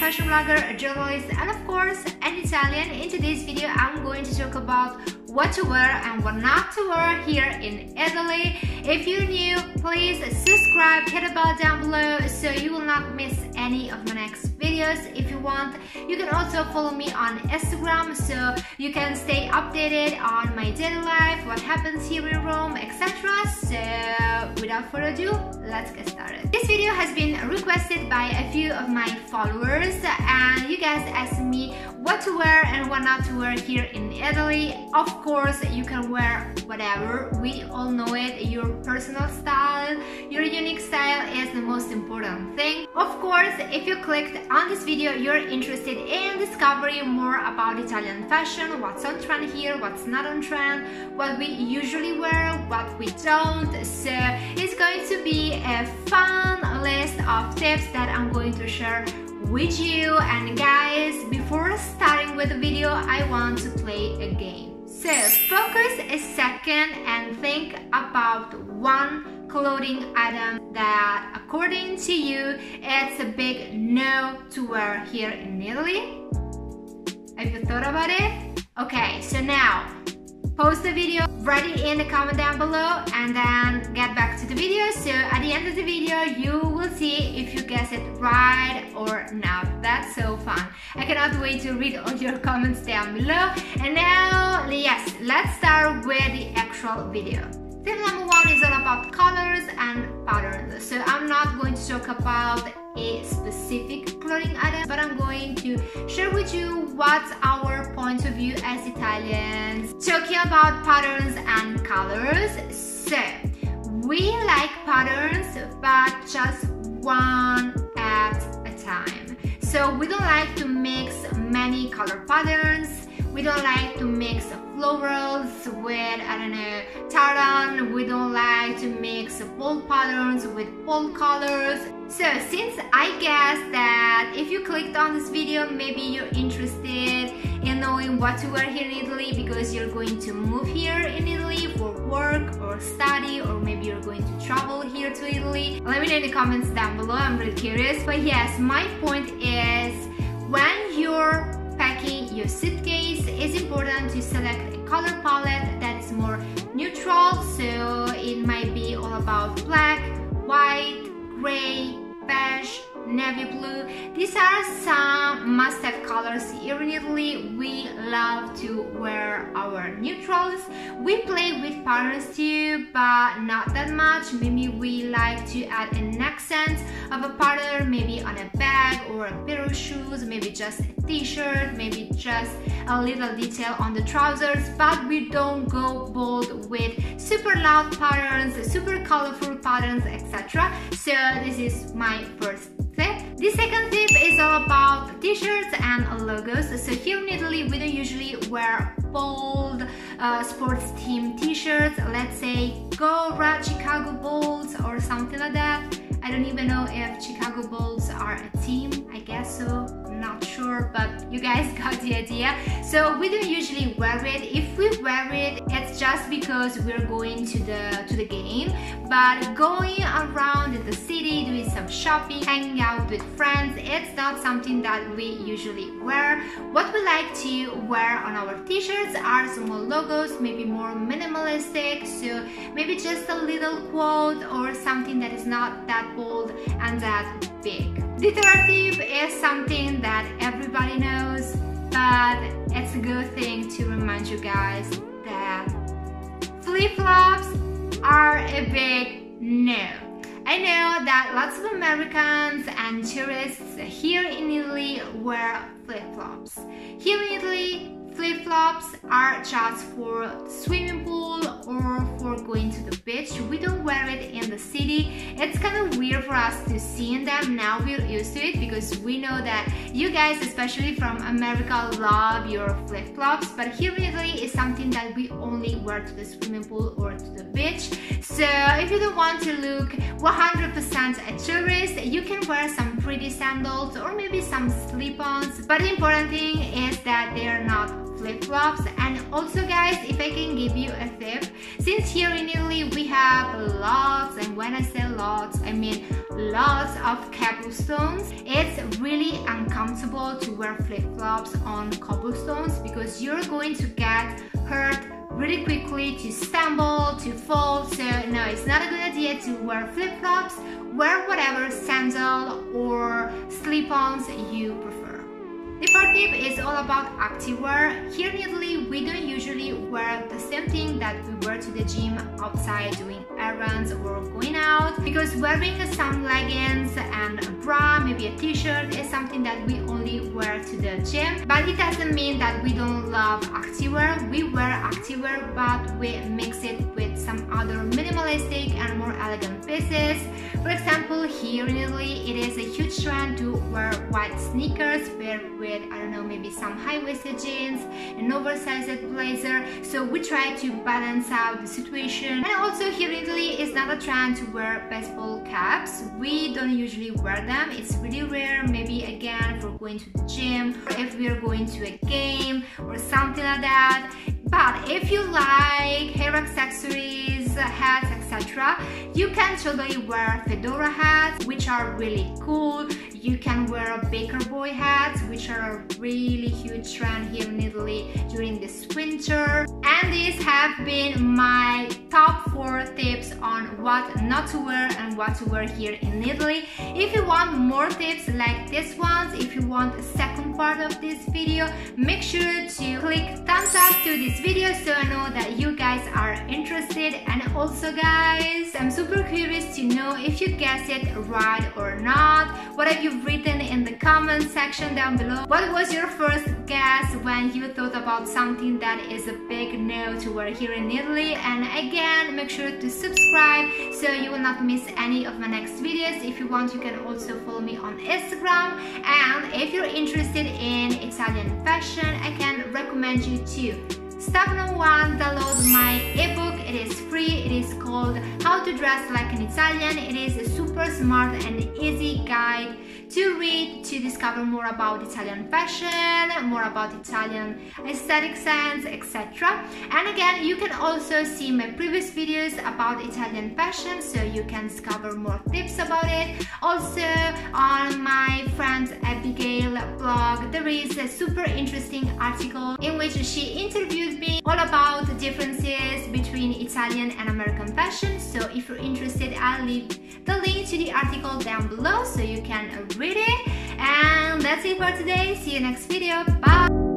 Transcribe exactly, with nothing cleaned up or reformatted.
fashion blogger, a journalist, and of course an Italian. In today's video I'm going to talk about what to wear and what not to wear here in Italy. If you're new, please subscribe, hit the bell down below so you will not miss any of my next videos. If you want, you can also follow me on Instagram so you can stay updated on my daily life, what happens here in Rome, et cetera. So without further ado, let's get started. This video has been requested by a few of my followers, and you guys asked me what to wear and what not to wear here in Italy. Of course, you can wear whatever, we all know it. Your personal style, your unique style is the most important thing. Of course, if you clicked on this video, you're interested in discovering more about Italian fashion, what's on trend here, what's not on trend, what we usually wear, what we don't. So it's going to be a fun list of tips that I'm going to share with you. And guys, before starting with the video, I want to play a game. So focus a second and think about one clothing item that, according to you, it's a big no to wear here in Italy. Have you thought about it? Okay, so now post the video, write it in the comment down below, and then get back to the video. So at the end of the video you will see if you guess it right or not. That's so fun. I cannot wait to read all your comments down below. And now, yes, let's start with the actual video. Tip number one is all about colors and patterns. So I'm not going to talk about a specific clothing item, but I'm going to share with you what's our point of view as Italians talking about patterns and colors. So we like patterns, but just one at a time. So we don't like to mix many color patterns. We don't like to mix florals with, I don't know, tartan. We don't like to mix bold patterns with bold colors. So since I guess that if you clicked on this video, maybe you're interested in knowing what to wear here in Italy because you're going to move here in Italy for work or study, or maybe you're going to travel here to Italy. Let me know in the comments down below, I'm really curious. But yes, my point is, when you're packing your suitcase, it's important to select a color palette that is more neutral. So it might be all about black, white, gray, beige, navy blue. These are some must-have colors here in Italy. We love to wear our neutrals. We play with patterns too, but not that much. Maybe we like to add an accent of a pattern, maybe on a bag or a pair of shoes, maybe just a t-shirt, maybe just a little detail on the trousers, but we don't go bold with super loud patterns, super colorful patterns, et cetera. So this is my first tip. The second tip is all about t-shirts and logos. So here in Italy we don't usually wear bold uh, sports team t-shirts. Let's say go red Chicago Bulls or something like that. I don't even know if Chicago Bulls are a team, I guess so, I'm not sure, but you guys got the idea. So we don't usually wear it. If we wear it, it's just because we're going to the to the game. But going around in the city, doing some shopping, hanging out with friends, it's not something that we usually wear. What we like to wear on our t-shirts are small logos, maybe more minimalistic, so maybe just a little quote or something that is not that bold and that big. The third tip is something that everybody knows, but it's a good thing to remind you guys that flip-flops are a big no. I know that lots of Americans and tourists here in Italy wear flip-flops. Here in Italy, flip-flops are just for the swimming pool or for going to the beach. We don't wear it in the city. It's kind of weird for us to see in them. Now we're used to it because we know that you guys, especially from America, love your flip-flops, but here in Italy is something that we only wear to the swimming pool or to the beach. So if you don't want to look one hundred percent a tourist, you can wear some pretty sandals or maybe some slip-ons, but the important thing is that they are not flip-flops. And also guys, if I can give you a tip, since here in Italy we have lots, and when I say lots I mean lots of cobblestones, it's really uncomfortable comfortable to wear flip-flops on cobblestones because you're going to get hurt really quickly, to stumble, to fall. So no, it's not a good idea to wear flip-flops. Wear whatever sandal or slip-ons you prefer. The fourth tip is all about activewear. Here in Italy, we don't usually wear the same thing that we wear to the gym, outside doing errands or going out, because wearing some leggings and a bra, maybe a t-shirt, is something that we only wear to the gym. But it doesn't mean that we don't love activewear. We wear activewear, but we mix it with some other minimalistic and more elegant pieces. For example, here in Italy, it is a huge trend to wear white sneakers paired with, I don't know, maybe some high-waisted jeans, an oversized blazer. So we try to balance out the situation. And also here in Italy, it's not a trend to wear baseball caps. We don't usually wear them. It's really rare, maybe again for going to the gym, or if we're going to a game or something like that. But if you like hair accessories, hats, et cetera, you can totally wear fedora hats, which are really cool. You can wear baker boy hats, which are a really huge trend here in Italy during this winter. And these have been my top four tips on what not to wear and what to wear here in Italy. If you want more tips like these ones, if you want a second part of this video, make sure to click thumbs up to this video so I know that you guys are interested. And also guys, I'm super curious to know if you guessed it right or not. What have you written in the comment section down below? What was your first guess when you thought about something that is a big no to wear here in Italy? And again, make sure to subscribe so you will not miss any of my next videos. If you want, you can also follow me on Instagram. And if you're interested in Italian fashion, I can recommend you to step number one, download my ebook. It is free. It is called How to Dress Like an Italian. It is a super smart and easy guide to read, to discover more about Italian fashion, more about Italian aesthetic sense, et cetera. And again, you can also see my previous videos about Italian fashion, so you can discover more tips about it. Also, on my friend Abigail's blog, there is a super interesting article in which she interviewed me all about the differences between Italian and American fashion. So if you're interested, I'll leave the link to the article down below so you can read it. And that's it for today. See you next video. Bye!